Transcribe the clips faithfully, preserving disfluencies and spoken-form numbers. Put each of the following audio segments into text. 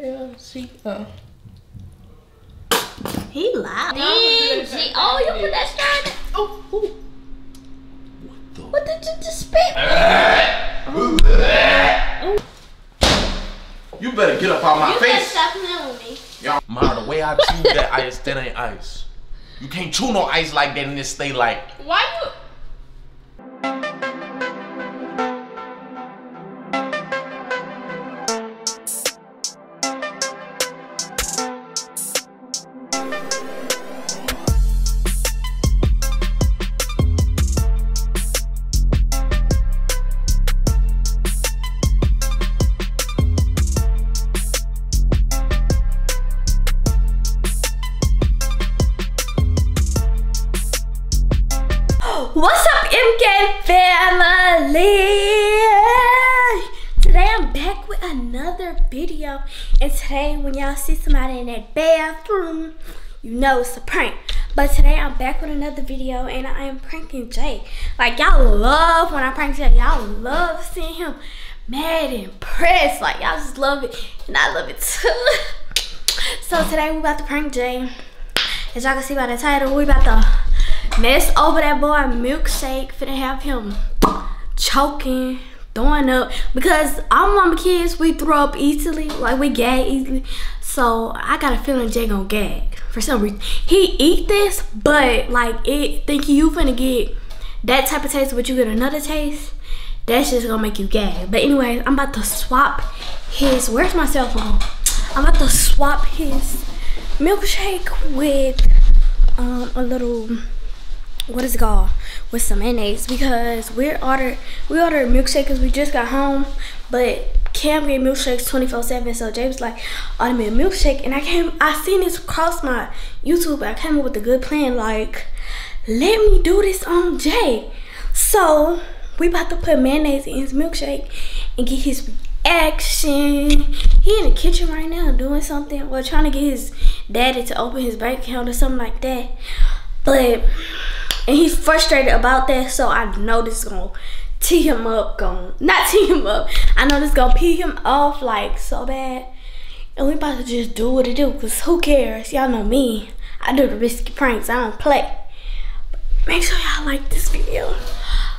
Yeah, see? Oh. He lied. Dingy. Oh, you put that star in there. Oh, ooh. What the? What did you just spit? Oh. You better get up out my you face. You better stop playing with me. Y'all, Ma, the way I chew that ice, that ain't ice. You can't chew no ice like that and just stay like. Why you? What's up, M K family? Today I'm back with another video, and today when y'all see somebody in that bathroom, you know it's a prank. But today I'm back with another video, and I am pranking Jay. Like, y'all love when I prank Jay. Y'all love seeing him mad and pressed. Like, y'all just love it, and I love it too. So today we're about to prank Jay. As y'all can see by the title, we about to mess over that boy milkshake, finna have him choking, throwing up. Because all mama kids, we throw up easily, like we gag easily. So I got a feeling Jay gonna gag for some reason. He eat this, but like it, think you finna get that type of taste, but you get another taste. That's just gonna make you gag. But anyway, I'm about to swap his, where's my cell phone? I'm about to swap his milkshake with um, a little, what is it called, with some mayonnaise, because we ordered we ordered milkshake because we just got home, but Kam get milkshakes twenty-four seven, so Jay was like, order me a milkshake, and I came I seen this across my YouTube. I came up with a good plan, like, let me do this on Jay. So we about to put mayonnaise in his milkshake and get his reaction. He in the kitchen right now doing something, or well, trying to get his daddy to open his bank account or something like that. But And he's frustrated about that, so I know this is gonna tee him up, gonna not tee him up. I know this is gonna pee him off like so bad. And we about to just do what it do, cause who cares? Y'all know me. I do the risky pranks, I don't play. But make sure y'all like this video.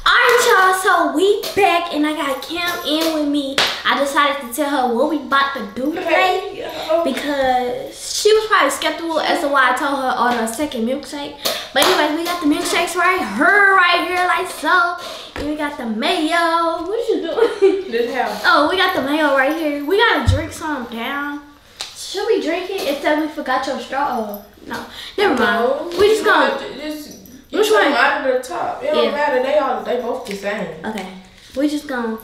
Alright y'all, so we back and I got Kam in with me. I decided to tell her what we about to do today because she was probably skeptical as to why I told her on her second milkshake. But anyways, we got the milkshakes right here, right here, like so. And we got the mayo. What you doing? This house. Oh, we got the mayo right here. We gotta drink some down. Should we drink it? It said we forgot your straw. Oh, no, never no, mind. We just gonna. You which one? Out of the top. It yeah. don't matter. They all they both the same. Okay. We just gonna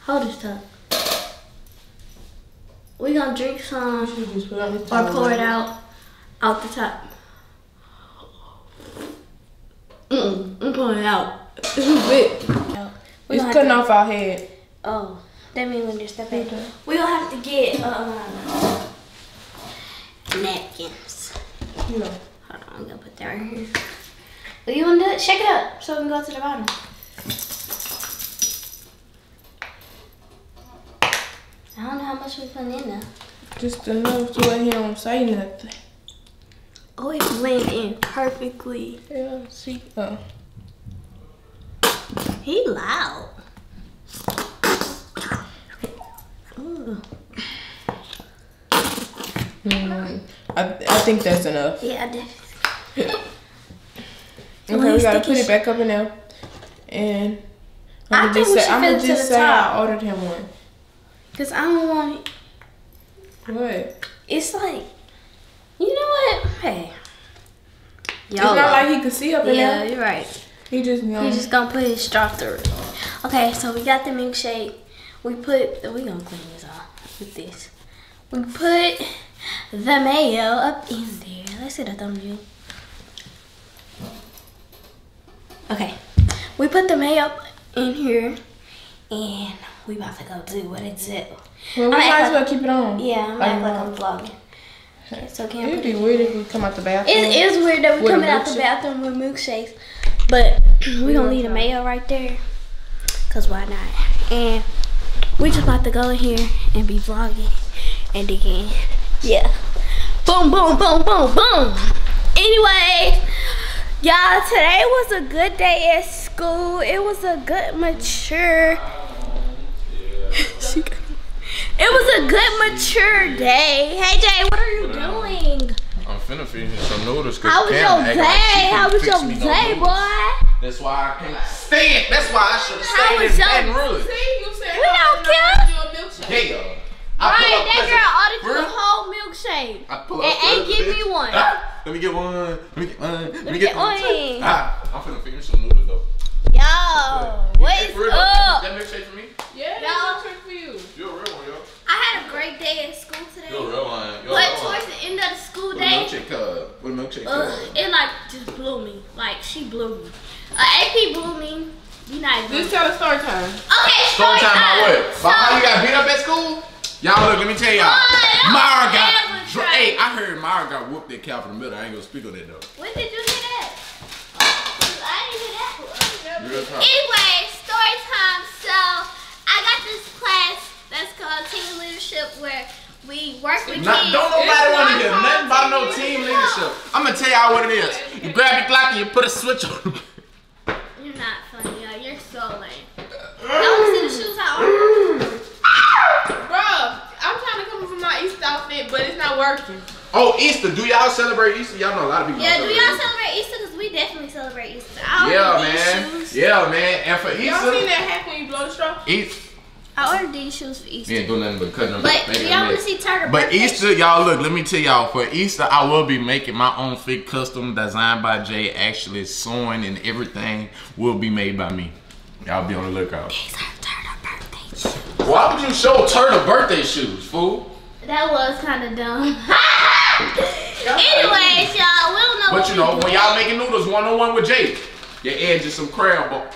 hold this top. We gonna drink some just put or pour it out out the top. Mm-mm. I'm pulling it out. It's too big. We it's cutting off our head. Oh, that means when you step in. We gonna have to get uh, napkins. No. Hold on, I'm gonna put that right here. What you wanna do? It? Shake it up so we can go to the bottom. I don't know how much we putting in there. Just enough to let him say nothing. Oh, it blends in perfectly. Yeah, see? Oh. He loud. Ooh. Mm, I, I think that's enough. Yeah, I did. Yeah. Okay, we gotta put it back up in there. And I'm gonna just say, I'm gonna just say I ordered him one. Cause I don't want it. What? It's like, you know what? Hey. It's not like he could see up in yeah, there. Yeah, you're right. He just you know. He's just gonna put his straw through it. Okay, so we got the milkshake. We put we gonna clean this off with this. We put the mayo up in there. Let's get a thumb you. Okay. We put the mayo in here and we about to go do what it's it. Well, we might as well keep it on. Yeah, I'm like, like I'm vlogging. Okay, so can it'd be weird if we come out the bathroom. It is weird that we coming out the bathroom with milkshakes, but we gonna leave the mayo right there, cause why not? And we just about to go in here and be vlogging and again. Yeah. Boom, boom, boom, boom, boom. Anyway, y'all, today was a good day at school. It was a good mature. It was a good mature day. Hey, Jay, what are you doing? I'm finna finish some noodles. How was your day? How was your day, boy? That's why I can't stand. That's why I should have stayed in Baton Rouge. We don't care. Yeah. I right, that girl ordered you a whole milkshake. I pull up and ain't give me one. Ah, let me get one. Let me get one. Let, let me get, get one. one. Ah, I'm finna finish some noodles though. Yo, what's up? Up? That milkshake for me? Yeah, that's milkshake for you. You're a real one, yo. I had a great day in school today. You're a real one. You're but real towards one. The end of the school what day, milkshake cup. What a milkshake cup. Uh, it like just blew me. Like she blew me. Uh, A P blew me. You not. Just tell the story time. Okay, story time. My word. About how you got beat up at school? Y'all, look, let me tell y'all. Oh, Mirah got. Hey, I heard Mirah got whooped at Cal from the middle. I ain't gonna speak on that though. When did you hear that? Oh, I didn't hear that. Real time. Anyway, story time. So, I got this class that's called Team Leadership where we work with not, kids. Don't nobody want to hear nothing about no team leadership. leadership. I'm gonna tell y'all what it is. You grab your Glock and you put a switch on them. You're not funny, y'all. You're so lame. Don't see the shoes I ordered. But it's not working. Oh, Easter. Do y'all celebrate Easter? Y'all know a lot of people. Yeah, do y'all celebrate Easter? Because we definitely celebrate Easter. I yeah, man. These shoes. Yeah, man. And for Easter. Y'all seen that hack when you blow the straw? Eat. I ordered these shoes for Easter. You ain't doing nothing but cutting them. But y'all want to see Turtle. But Easter, y'all, look, let me tell y'all. For Easter, I will be making my own fig custom designed by Jay. Actually, sewing and everything will be made by me. Y'all be on the lookout. These are Turtle birthday shoes. Why would you show Turtle birthday shoes, fool? That was kind of dumb. Anyways, y'all, we don't know. But you know, when y'all making noodles one-on-one with Jay, you add you some crab ball.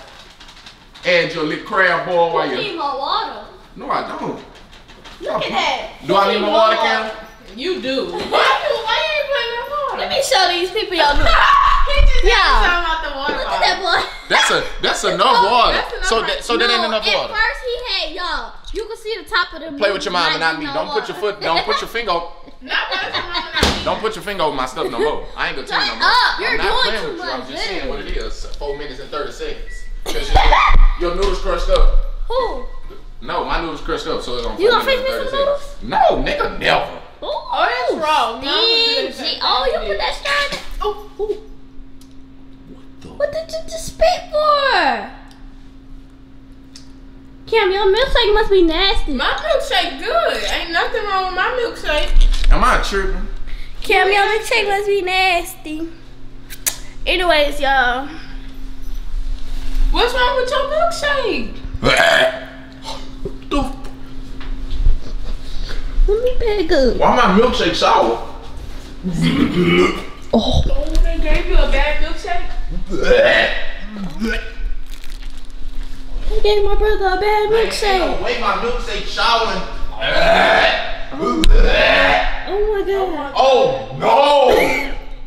Add your little crab ball while you. You need more water. No, I don't. Look at that. Do I need more water, Kam? You do. Why you ain't putting that water? Let me show these people y'all noodles. He just talking about the water. Look at that boy. That's a that's enough water. So that so that ain't enough water. At first he had y'all. You can see the top of them. Play with your mom and not me. Don't put your foot, don't put your finger. Don't put your finger over my stuff no more. I ain't gonna tell you no more. You're doing too much. I'm just saying what it is. Four minutes and thirty seconds. Cause your noodles crushed up. Who? No, my noodles crushed up, so it's on. You gonna fix me some noodles? No, nigga, never. Oh, that's wrong. Oh, you put that star in. Oh, what the? What did you just spit for? Kam, your milkshake must be nasty. My milkshake good. Ain't nothing wrong with my milkshake. Am I tripping? Kam, your milkshake must be nasty. Anyways, y'all. What's wrong with your milkshake? Let me pick up. Why my milkshake sour? Oh. They gave you a bad milkshake? I gave my brother a bad milkshake. Wait, my milkshake showering. Oh my god. Oh no.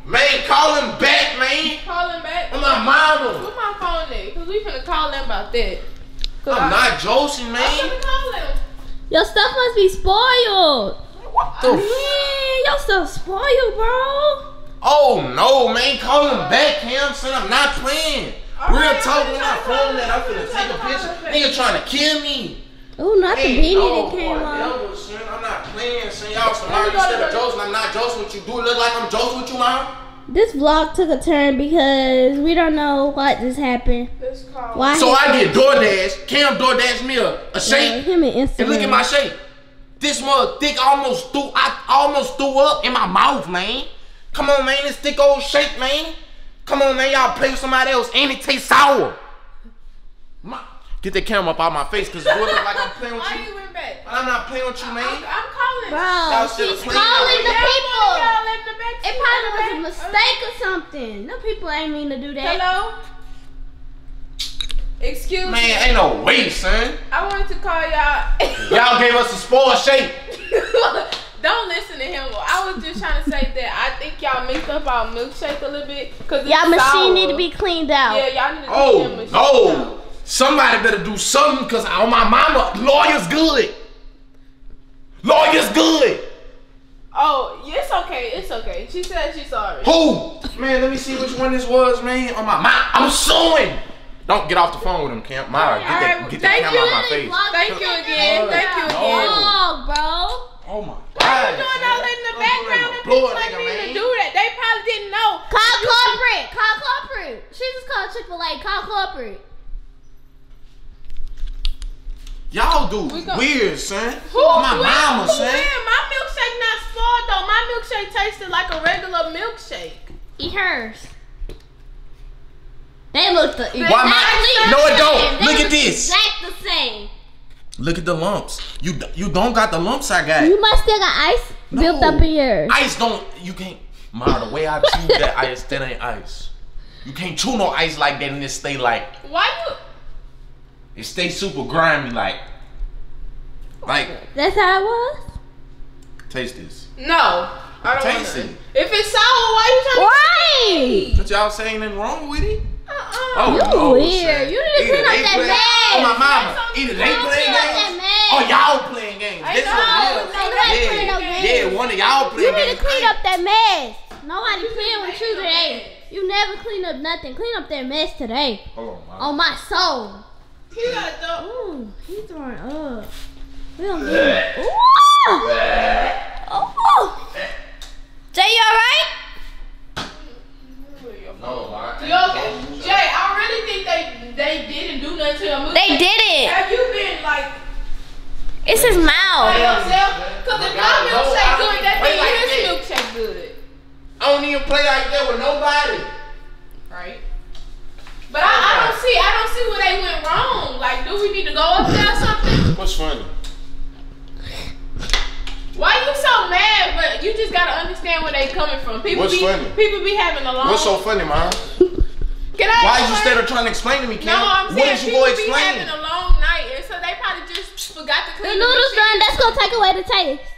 Man, call him back, man. Call him back. Where my mama? Where my phone at? Because we finna call him about that. I'm I, not joking, man. I'm finna call him. Your stuff must be spoiled. What the? Man, your stuff spoiled, bro. Oh no, man. Call him back, Kam. Son, I'm not playing. All Real right, talk when I phone that I'm finna take a picture. Nigga trying to kill me. Oh, not hey, the beanie no, that came off. I'm not playing, son. Y'all somebody instead of jokes, and I'm not jokes with you. Do it look like I'm jokes with you, mom? This vlog took a turn because we don't know what just happened. Why so I get DoorDash. Kam DoorDash me a, a shake. Yeah, him an Instagram. And look at my shake. This mother thick almost threw. I almost threw up in my mouth, man. Come on, man. This thick old shake, man. Come on, man, y'all play with somebody else, and it tastes sour. My, get the camera up out of my face, cause it look like I'm playing with you. Why you went back? I'm not playing with you, man. I'm, I'm calling. Bro, she's calling the people. It probably was a mistake or something. No people ain't mean to do that. Hello. Excuse me. Man, ain't no way, son. I wanted to call y'all. Y'all gave us a spoiled shake. Don't listen to him. I was just trying to say that I think y'all mixed up our milkshake a little bit. Y'all machine sour. Need to be cleaned out. Yeah, y'all need to oh, machine no. Out. Somebody better do something because on my mama, lawyer's good. Lawyer's good. Oh, it's okay. It's okay. She said she's sorry. Who? Man, let me see which one this was, man. On my mind, I'm suing. Don't get off the phone with him, Kam. Mirah, get that, right, get that camera out my face. Thank you again. Oh, thank you again. Oh, bro. Oh, my God. Why you doing all that in the background? People like me to do that. They probably didn't know. Call corporate. Call corporate. She just called Chick-fil-A. Call corporate. Y'all do weird, son. Who, my who, mama, who, son. Who, my milkshake not spoiled, though. My milkshake tasted like a regular milkshake. Eat hers. They look the exact Why my, No, it don't. They look at this. Exact the same. Look at the lumps. You you don't got the lumps I got. You must still got ice no. built up in yours. Ice don't. You can't. Ma, the way I chew that ice, that ain't ice. You can't chew no ice like that and it stay like. Why you? It stay super grimy like. Like. That's how it was. Taste this. No. I don't taste it. If it's sour, why you trying to? Why? But y'all saying nothing wrong with it? Uh-uh. Oh, you oh, weird. Shit. You didn't even up that bag. Oh, my mama. Either they playing games. Oh, y'all playing games. This is what it is. Yeah, one of y'all playing games. You need to clean up that mess. Nobody playing with you today. You never clean up nothing. Clean up that mess today. Hold on, on my soul. He got the. Ooh, he's throwing up. We don't need it. Ooh. Oh. Jay, you alright? No, I ain't. Yo, Jay, I really think they they didn't do nothing to him. They did it. Have you been like? It's his mouth. By yourself, cause if my milkshake good, that means his milkshake good. I don't even play like that with nobody. Right. But I, I don't see I don't see where they went wrong. Like, do we need to go up there or something? What's funny? Why you so mad? But you just gotta understand where they coming from. People What's be funny? People be having a long. What's so funny, Mom? Can I Why is you instead of trying to explain to me, Kim? No, I'm saying people you be having a long night, and so they probably just forgot to clean the noodles done. That's gonna take away the taste.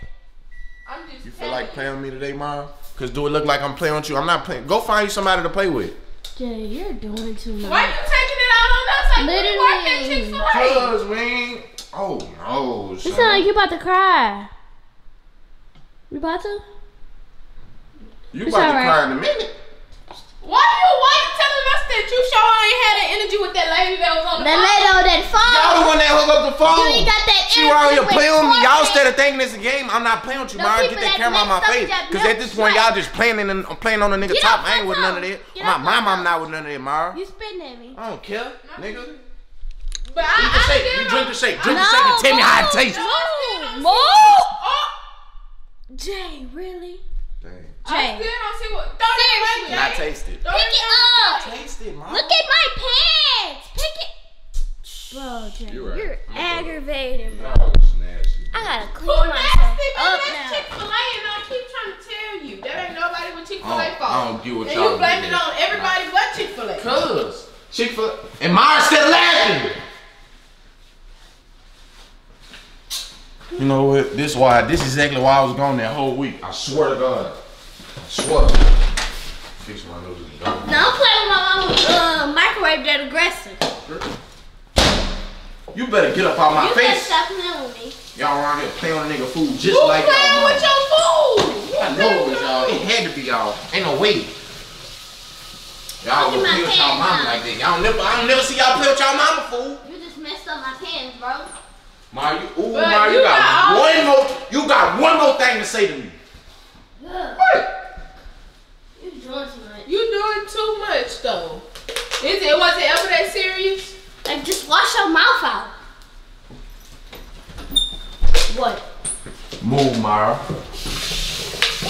I'm just. You feel like you. playing with me today, Mom? Cause do it look like I'm playing with you? I'm not playing. Go find you somebody to play with. Jay, you're doing too much. Why are you taking it out on us? Like Literally. Why can't you Cause we. Oh no. You sound like you about to cry. You about to? You it's about to right. cry in a minute. Why you why you telling us that you sure ain't had the energy with that lady that was on the that phone? That lady on that phone. Y'all the one that hung up the phone. You ain't got that energy. She was out here playing with me. Y'all started thinking it's a game. I'm not playing with you, Mom. Get that, that camera on my face. Because at this point, y'all just playing and playing on the nigga top. I ain't with none of that. My mom, I'm not with none of that, Mara. You spitting at me. I don't care, nigga. But I drink the shake. You drink the shake. Drink the shake and tell me how it tastes. Move. Jay, really? Dang. Jay. I still don't see what. Throw it away, Jay. I taste it. Pick it up. Taste it, Mom. Look at my pants. Pick it. Bro, Jay, you're, right. you're aggravating, bro. No, it's nasty. I gotta clean oh, myself nasty, up now. That's Chick-fil-A, and I keep trying to tell you. There ain't nobody with Chick-fil-A fault. I don't get what y'all do. And you blame it on everybody but Chick-fil-A. Cuz. Chick-fil-A. And Mara's still laughing. You know what? This why this is exactly why I was gone that whole week. I swear to God. I swear. Fix my nose and dog. No, I'm playing with my mama's uh, microwave that aggressive. You better get up out my you face. You better stop playing with me. Y'all around here playing on nigga food just Who like playing with your food? I know it was y'all. It had to be y'all. Ain't no way. Y'all would play with y'all mama like that. Y'all never I don't never see y'all play with y'all mama food. You just messed up my pants, bro. Ma, you, ooh, Ma, you, you got, got one more. You got one more thing to say to me. Look, what? You doing too much. You doing too much, though. Is it? Was it ever that serious? Like, just wash your mouth out. What? Move, Ma.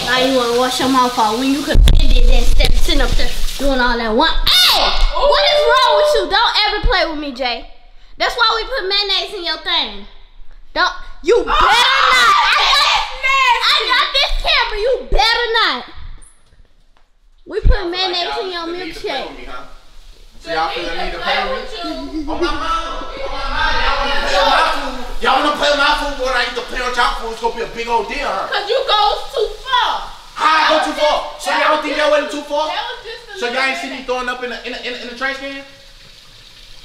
Now you wanna wash your mouth out when you could bend it instead of sitting up there doing all that one. Hey, ooh. What is wrong with you? Don't ever play with me, Jay. That's why we put mayonnaise in your thing. Don't you better oh, not. I got, I got this camera. You better not. We put mayonnaise like in your milkshake. Me, huh? So y'all feel the need to play with you? Oh my mom, oh my mom, y'all wanna play my food? Y'all wanna play my food? When I eat the play on y'all food, it's gonna be a big old deal, huh? Cause you go too far. How I go too far? So y'all think that wasn't too far? So y'all ain't see me throwing up in the in the, in the, in the trash can?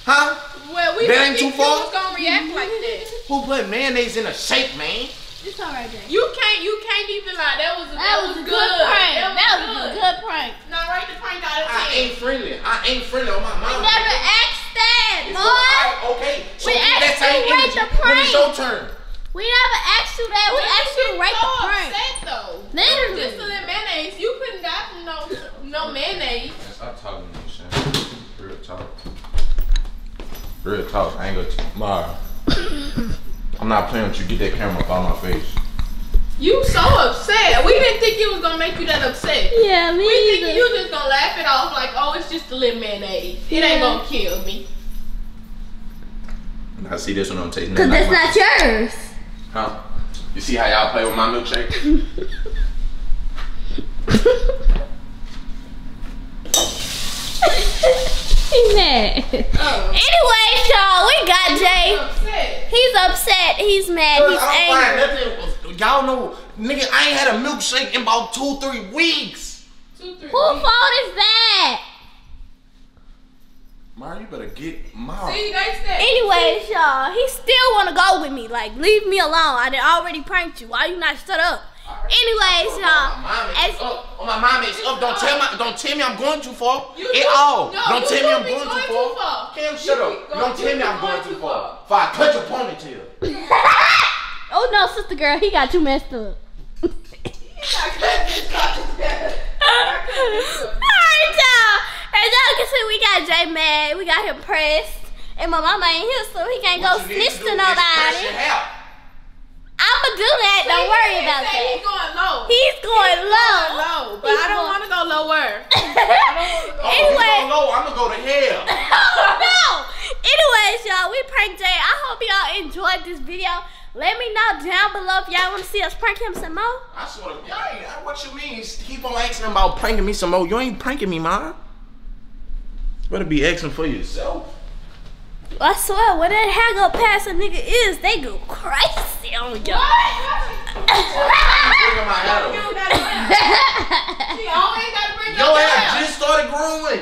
Huh? Well, we that ain't too far. Gonna react like that. Who put mayonnaise in a shake, man? It's all right, Jay. You can't, you can't even lie. That was, that that was, was a good, good prank. That was, that was good. a good prank. Now write the prank out of I head. ain't friendly. I ain't friendly on my mom. We never asked that, boy. Right. Okay. So we asked you to rate the prank. When it's your turn. We never asked you that. We when asked you to rate the prank. Upset, though. Literally. Just for that mayonnaise. You couldn't got no, no mayonnaise. Stop talking to me, Shan. Real talk. Real talk. I ain't gonna talk. Mirah. I'm not playing with you. Get that camera up on my face. You so upset. We didn't think it was going to make you that upset. Yeah, me We either. think you just going to laugh it off like, oh, it's just a little mayonnaise. Yeah. It ain't going to kill me. I see this one on taste. Because that's not yours. Huh? You see how y'all play with my milkshake? uh-oh. Anyways, y'all, we got Jay. He's upset, he's mad, he's angry. Y'all know, nigga, I ain't had a milkshake in about two, three weeks. Two, three Who fault is that? Mirah, you better get Mirah. See, that's that. Anyways, y'all, he still wanna go with me. Like, leave me alone. I done already pranked you. Why you not shut up? Right. Anyways, y'all. Oh, my mom is up. Don't tell my, don't tell me I'm going too far. At all. Don't tell me I'm going too far. Cam, shut up. Don't tell me I'm going too far. If I cut your ponytail. Oh no, sister girl, he got you messed up. He got you messed up. Alright, y'all. As y'all can see, we got Jay mad. We got him pressed. And my mama ain't here, so he can't go snitch to nobody. I'ma do that. Don't worry about that. He's going low. He's going low. low. But I don't want to go lower. Anyway, I'ma go to hell. Oh no. Anyways, y'all, we pranked Jay. I hope y'all enjoyed this video. Let me know down below if y'all want to see us prank him some more. I swear to God, what you mean? Keep on asking about pranking me some more. You ain't pranking me, Mom. Better be asking for yourself. I swear, when that hair go past a nigga is, they go crazy on y'all. What? She always gotta bring your hair. Your hair just started growing.